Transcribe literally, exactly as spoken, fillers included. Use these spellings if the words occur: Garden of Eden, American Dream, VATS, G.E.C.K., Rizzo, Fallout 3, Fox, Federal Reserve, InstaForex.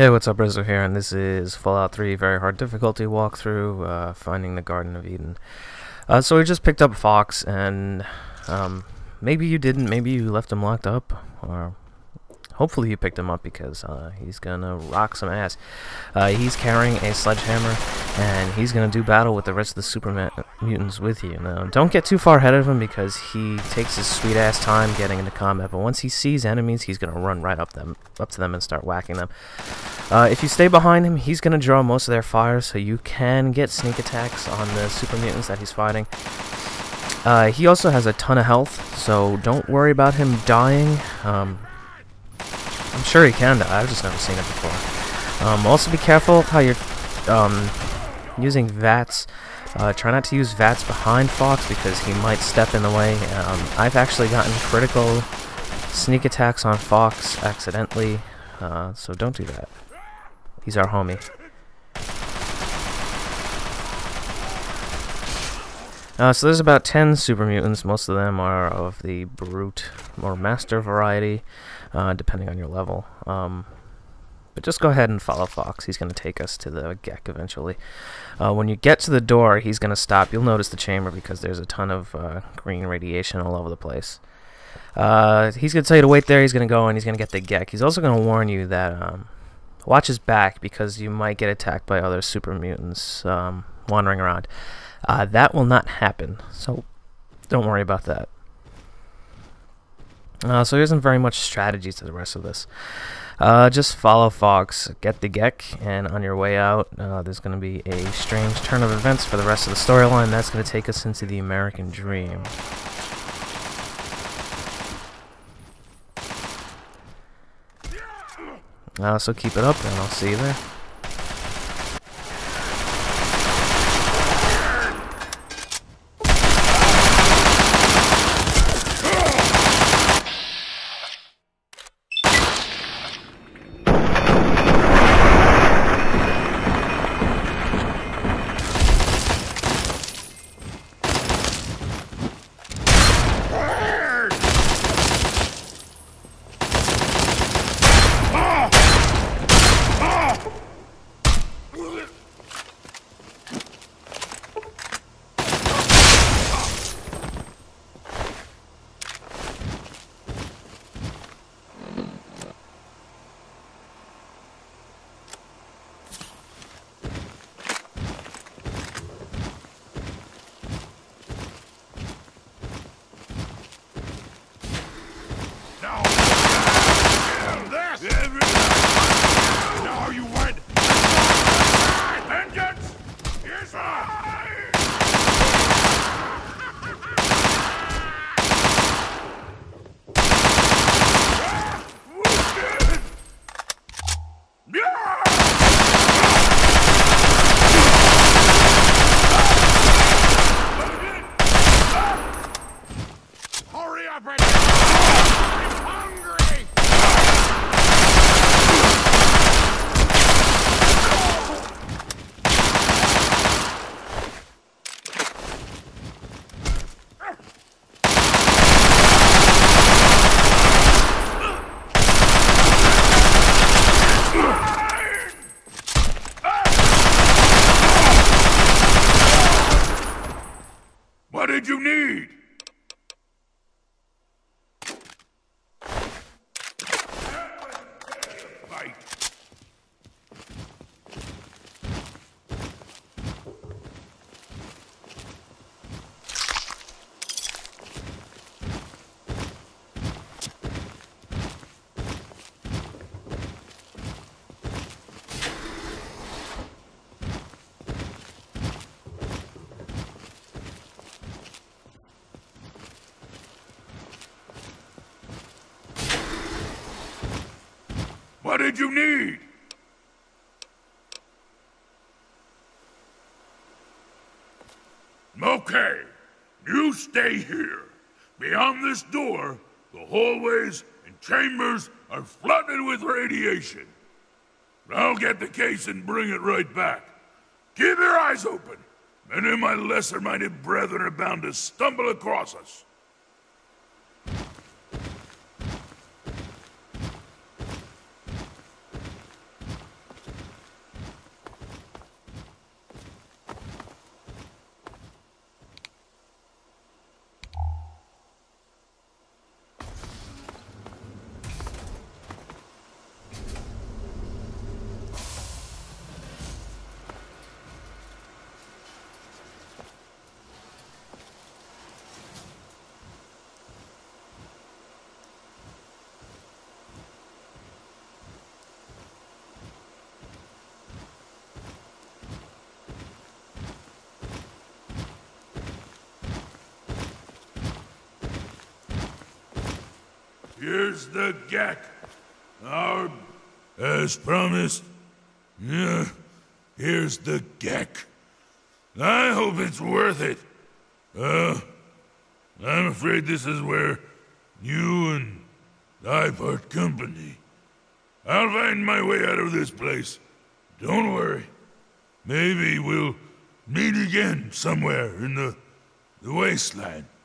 Hey, what's up, Rizzo here, and this is Fallout three Very Hard Difficulty Walkthrough, uh, Finding the Garden of Eden. Uh, so we just picked up Fox, and um, maybe you didn't, maybe you left him locked up, or hopefully you picked him up, because uh, he's gonna rock some ass. Uh, he's carrying a sledgehammer, and he's gonna do battle with the rest of the super mutants with you. Now, don't get too far ahead of him, because he takes his sweet-ass time getting into combat, but once he sees enemies, he's gonna run right up them, up to them and start whacking them. Uh, if you stay behind him, he's going to draw most of their fire, so you can get sneak attacks on the super mutants that he's fighting. Uh, he also has a ton of health, so don't worry about him dying. Um, I'm sure he can die, I've just never seen it before. Um, also be careful how you're um, using VATS. Uh, try not to use VATS behind Fox, because he might step in the way. Um, I've actually gotten critical sneak attacks on Fox accidentally, uh, so don't do that. He's our homie. Uh, so there's about ten super mutants. Most of them are of the brute or master variety, uh, depending on your level. Um, but just go ahead and follow Fox. He's going to take us to the G E C K eventually. Uh, when you get to the door, he's going to stop. You'll notice the chamber because there's a ton of uh, green radiation all over the place. Uh, he's going to tell you to wait there. He's going to go and he's going to get the G E C K. He's also going to warn you that... Um, Watch his back, because you might get attacked by other super mutants um, wandering around. Uh, that will not happen, so don't worry about that. Uh, so there isn't very much strategy to the rest of this. Uh, just follow Fox, get the G E C K, and on your way out, uh, there's going to be a strange turn of events for the rest of the storyline. That's going to take us into the American Dream. Uh, so keep it up, and I'll see you there. What did you need? Okay, you stay here. Beyond this door, the hallways and chambers are flooded with radiation. I'll get the case and bring it right back. Keep your eyes open. Many of my lesser-minded brethren are bound to stumble across us. Here's the G E C K. Our... As promised. Yeah. Here's the G E C K. I hope it's worth it. Uh... I'm afraid this is where you and I part company. I'll find my way out of this place. Don't worry. Maybe we'll meet again somewhere in the, the wasteland.